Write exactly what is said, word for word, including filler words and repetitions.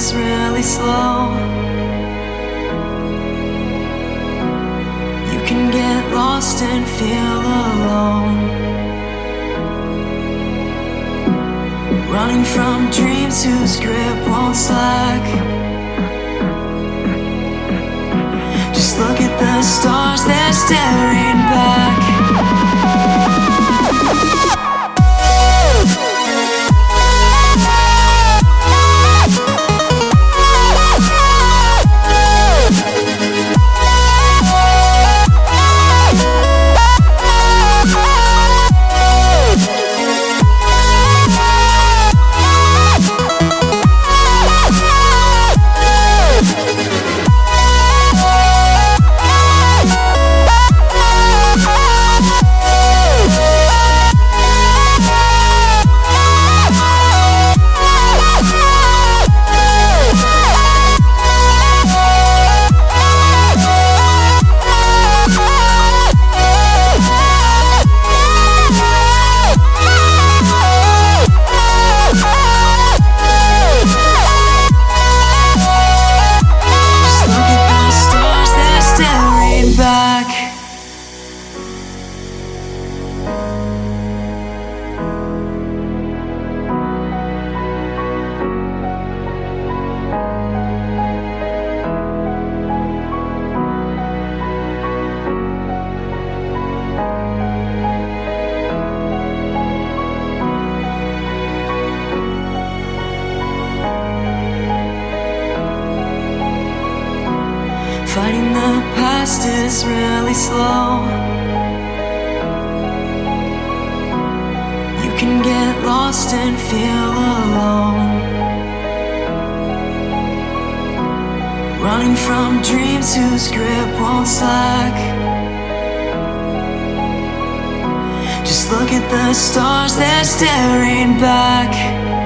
is really slow. You can get lost and feel alone, running from dreams whose grip won't slack. Just look at the stars, they're staring back. Fighting the past is really slow. You can get lost and feel alone, running from dreams whose grip won't slack. Just look at the stars, they're staring back.